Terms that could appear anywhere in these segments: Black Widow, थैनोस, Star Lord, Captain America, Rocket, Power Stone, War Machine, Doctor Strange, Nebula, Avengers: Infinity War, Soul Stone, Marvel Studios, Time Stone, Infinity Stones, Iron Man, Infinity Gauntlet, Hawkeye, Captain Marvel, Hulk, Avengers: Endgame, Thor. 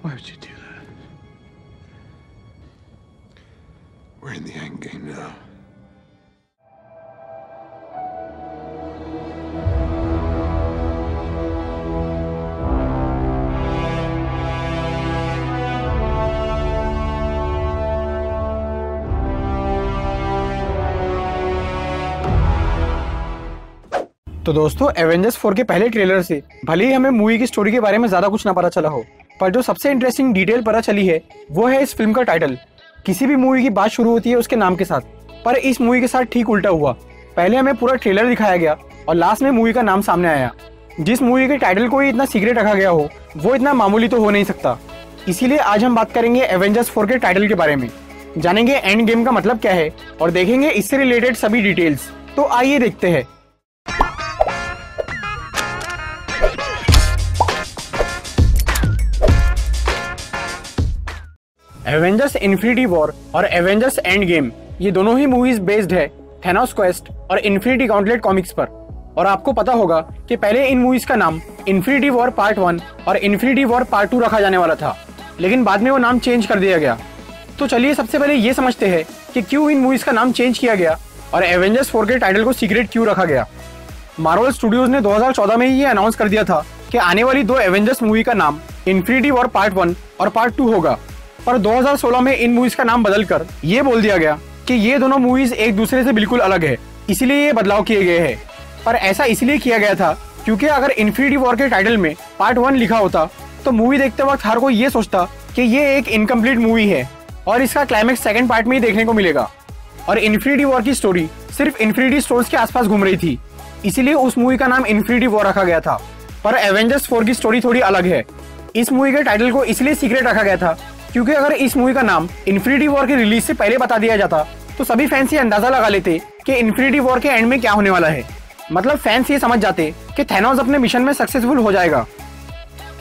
Why would you do that? We're in the end game now. तो दोस्तों Avengers 4 के पहले ट्रेलर से भले ही हमें मूवी की स्टोरी के बारे में ज्यादा कुछ ना पता चला हो, पर जो सबसे इंटरेस्टिंग डिटेल पता चली है वो है इस फिल्म का टाइटल। किसी भी मूवी की बात शुरू होती है उसके नाम के साथ, पर इस मूवी के साथ ठीक उल्टा हुआ। पहले हमें पूरा ट्रेलर दिखाया गया और लास्ट में मूवी का नाम सामने आया। जिस मूवी के टाइटल को ही इतना सीक्रेट रखा गया हो वो इतना मामूली तो हो नहीं सकता। इसीलिए आज हम बात करेंगे एवेंजर्स 4 के टाइटल के बारे में, जानेंगे एंड गेम का मतलब क्या है और देखेंगे इससे रिलेटेड सभी डिटेल्स। तो आइए देखते हैं। एवेंजर्स इन्फिनिटी वॉर और एवेंजर्स एंड गेम ये दोनों ही मूवीज बेस्ड है थैनोस क्वेस्ट और इन्फिनिटी गॉन्टलेट कॉमिक्स पर। और आपको पता होगा कि पहले इन मूवीज का नाम इन्फिनिटी वॉर पार्ट 1 और इन्फिनिटी वॉर पार्ट 2 रखा जाने वाला था, लेकिन बाद में वो नाम चेंज कर दिया गया। तो चलिए सबसे पहले ये समझते हैं कि क्यों इन मूवीज का नाम चेंज किया गया और एवेंजर्स 4 के टाइटल को सीक्रेट क्यों रखा गया। मार्वल स्टूडियोज ने 2014 में ही ये अनाउंस कर दिया था कि आने वाली दो एवेंजर्स मूवी का नाम इन्फिनिटी वॉर पार्ट 1 और पार्ट 2 होगा, पर 2016 में इन मूवीज का नाम बदलकर ये बोल दिया गया कि ये दोनों मूवीज एक दूसरे से बिल्कुल अलग है, इसलिए ये बदलाव किए गए हैं। पर ऐसा इसलिए किया गया था क्योंकि अगर इन्फिनिटी वॉर के टाइटल में पार्ट 1 लिखा होता तो मूवी देखते वक्त हर कोई ये सोचता कि ये एक इनकम्प्लीट मूवी है और इसका क्लाइमेक्स सेकंड पार्ट में ही देखने को मिलेगा। और इन्फिनिटी वॉर की स्टोरी सिर्फ इन्फिनिटी स्टोन्स के आसपास घूम रही थी, इसीलिए उस मूवी का नाम इन्फिनिटी वॉर रखा गया था। पर एवेंजर्स 4 की स्टोरी थोड़ी अलग है। इस मूवी के टाइटल को इसलिए सीक्रेट रखा गया था क्योंकि अगर इस मूवी का नाम इन्फिनिटी वॉर के रिलीज से पहले बता दिया जाता तो सभी फैंस ये अंदाजा लगा लेते कि इन्फिनिटी वॉर के एंड में क्या होने वाला है। मतलब फैंस ये समझ जाते कि थैनोस अपने मिशन में सक्सेसफुल हो जाएगा।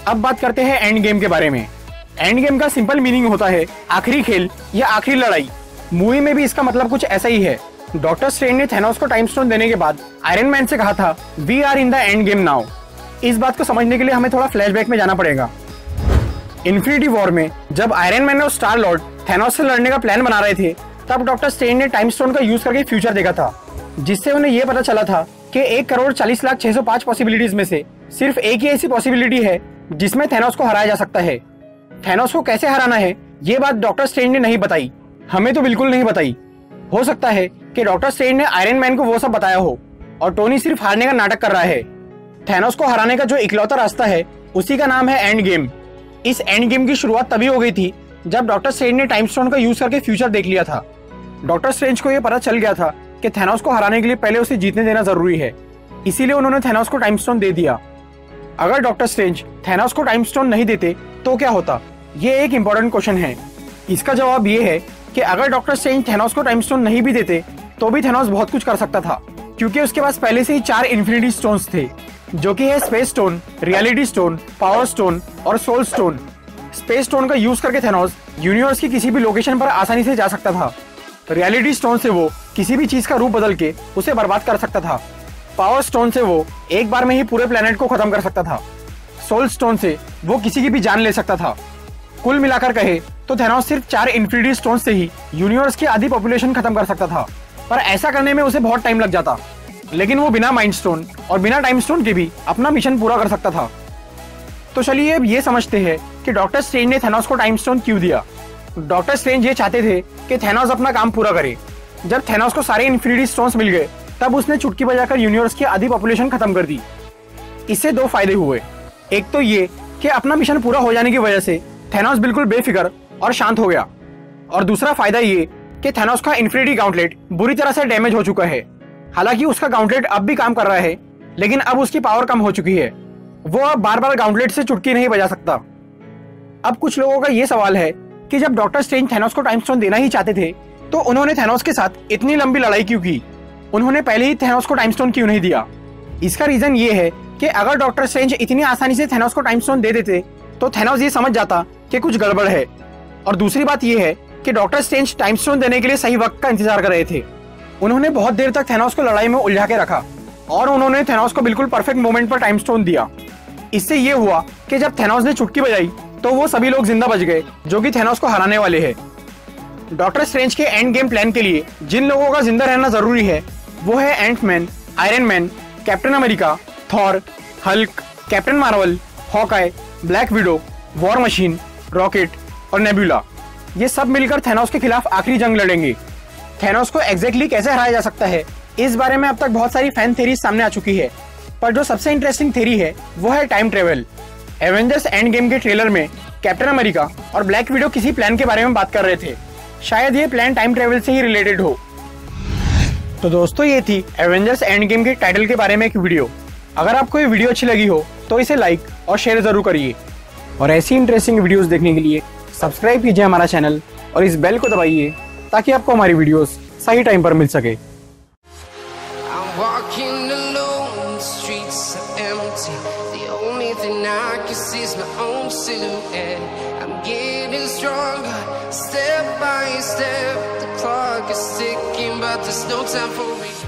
अब बात करते हैं एंड गेम के बारे में। एंड गेम का सिंपल मीनिंग होता है आखिरी खेल या आखिरी लड़ाई। मूवी में भी इसका मतलब कुछ ऐसा ही है। डॉक्टर स्ट्रेंज ने थैनोस को टाइम स्टोन देने के बाद आयरन मैन से कहा था we are in the end game now. इस बात को समझने के लिए हमें थोड़ा फ्लैशबैक में जाना पड़ेगा। इन्फिनिटी वॉर में जब आयरन मैन और स्टार लॉर्ड थैनोस से लड़ने का प्लान बना रहे थे तब डॉक्टर स्ट्रेंज ने टाइम स्टोन का यूज करके फ्यूचर देखा था, जिससे उन्हें यह पता चला था कि 1,40,60,605 पॉसिबिलिटीज में से सिर्फ एक ही ऐसी पॉसिबिलिटी है जिसमें थैनोस को हराया जा सकता है। थैनोस को कैसे हराना है ये बात डॉक्टर स्ट्रेंज ने नहीं बताई, हमें तो बिल्कुल नहीं बताई। हो सकता है कि डॉक्टर स्ट्रेंज ने आयरन मैन को वो सब बताया हो और टोनी सिर्फ हारने का नाटक कर रहा है। थैनोस को हराने का जो इकलौता रास्ता है उसी का नाम है एंड गेम। इस एंड गेम की शुरुआत तभी हो गई थी जब डॉक्टर स्ट्रेंज ने टाइम स्टोन का यूज करके फ्यूचर देख लिया था। डॉक्टर स्ट्रेंज को यह पता चल गया था कि थैनोस को हराने के लिए पहले उसे जीतने देना जरूरी है, इसीलिए उन्होंने थैनोस को टाइम स्टोन दे दिया। अगर डॉक्टर स्ट्रेंज थैनोस को टाइम स्टोन नहीं देते तो क्या होता, ये एक इम्पोर्टेंट क्वेश्चन है। इसका जवाब ये है कि अगर डॉक्टर स्ट्रेंज थैनोस को टाइम स्टोन नहीं भी देते तो भी थैनोस बहुत कुछ कर सकता था, क्योंकि उसके पास पहले से ही 4 इन्फिनिटी स्टोन्स थे जो कि है space stone, reality stone, power stone और सोल स्टोन। स्पेस स्टोन का यूज करके थैनोस यूनिवर्स की किसी भी लोकेशन पर आसानी से जा सकता था। रियलिटी स्टोन से वो किसी भी चीज का रूप बदल के उसे बर्बाद कर सकता था। पावर स्टोन से वो एक बार में ही पूरे प्लेनेट को खत्म कर सकता था। सोल स्टोन से वो किसी की भी जान ले सकता था। कुल मिलाकर कहे तो थैनोस सिर्फ 4 इन्फिनिटी स्टोन से ही यूनिवर्स की आधी पॉपुलेशन खत्म कर सकता था, पर ऐसा करने में उसे बहुत टाइम लग जाता। लेकिन वो बिना माइंड स्टोन और बिना टाइम स्टोन के भी अपना मिशन पूरा कर सकता था। तो चलिए अब ये समझते हैं कि डॉक्टर स्ट्रेंज ने थैनोस को टाइम स्टोन क्यों दिया। डॉक्टर स्ट्रेंज ये चाहते थे कि थैनोस अपना काम पूरा करे। जब थैनोस को सारे इन्फिनिटी स्टोन्स मिल गए तब उसने चुटकी बजाकर यूनिवर्स की आधी पॉपुलेशन खत्म कर दी। इससे 2 फायदे हुए। एक तो ये कि अपना मिशन पूरा हो जाने की वजह से थैनोस बिल्कुल बेफिक्र और शांत हो गया, और दूसरा फायदा ये कि थैनोस का इन्फिनिटी गॉन्टलेट बुरी तरह से डैमेज हो चुका है। हालांकि उसका गाउंटलेट अब भी काम कर रहा है, लेकिन अब उसकी पावर कम हो चुकी है, वो अब बार बार गाउंटलेट से चुटकी नहीं बजा सकता। अब कुछ लोगों का ये सवाल है कि जब डॉक्टर स्ट्रेंज थैनोस को टाइम स्टोन देना ही चाहते थे तो उन्होंने थैनोस के साथ इतनी लंबी लड़ाई क्यों की, उन्होंने पहले ही थैनोस को टाइम स्टोन क्यों नहीं दिया। इसका रीजन ये है कि अगर डॉक्टर स्ट्रेंज इतनी आसानी से थैनोस को टाइम स्टोन दे देते तो थैनोस ये समझ जाता कि कुछ गड़बड़ है। और दूसरी बात यह है कि डॉक्टर स्ट्रेंज टाइम स्टोन देने के लिए सही वक्त का इंतजार कर रहे थे। उन्होंने बहुत देर तक थैनोस को लड़ाई में उलझा के रखा और उन्होंने थैनोस को बिल्कुल परफेक्ट मोमेंट पर टाइम स्टोन दिया। इससे ये हुआ कि जब थैनोस ने चुटकी बजाई तो वो सभी लोग जिंदा बच गए जो कि थैनोस को हराने वाले हैं। डॉक्टर स्ट्रेंज के एंड गेम प्लान के लिए जिन लोगों का जिंदा रहना जरूरी है वो है Ant Man, Iron Man, Captain America, Thor, Hulk, Captain Marvel, Hawkeye, Black Widow, War Machine, Rocket और नेबुला। ये सब मिलकर थैनोस के खिलाफ आखिरी जंग लड़ेंगे। थैनोस को एग्जैक्टली कैसे हराया जा सकता है इस बारे में अब तक बहुत सारी फैन थेरीज सामने आ चुकी है, पर जो सबसे इंटरेस्टिंग थेरी है वो है time travel. Avengers end game के ट्रेलर में कैप्टन अमेरिका और ब्लैक विडो किसी प्लान के बारे में बात कर रहे थे, शायद ये प्लान टाइम ट्रेवल से ही रिलेटेड हो। तो दोस्तों ये थी एवेंजर्स एंड गेम के टाइटल के बारे में एक वीडियो। अगर आपको ये वीडियो अच्छी लगी हो तो इसे लाइक और शेयर जरूर करिए, और ऐसी इंटरेस्टिंग वीडियोस देखने के लिए सब्सक्राइब कीजिए हमारा चैनल और इस बेल को दबाइए ताकि आपको हमारी वीडियोस सही टाइम पर मिल सके। Step by step, the clock is ticking, but there's no time for me.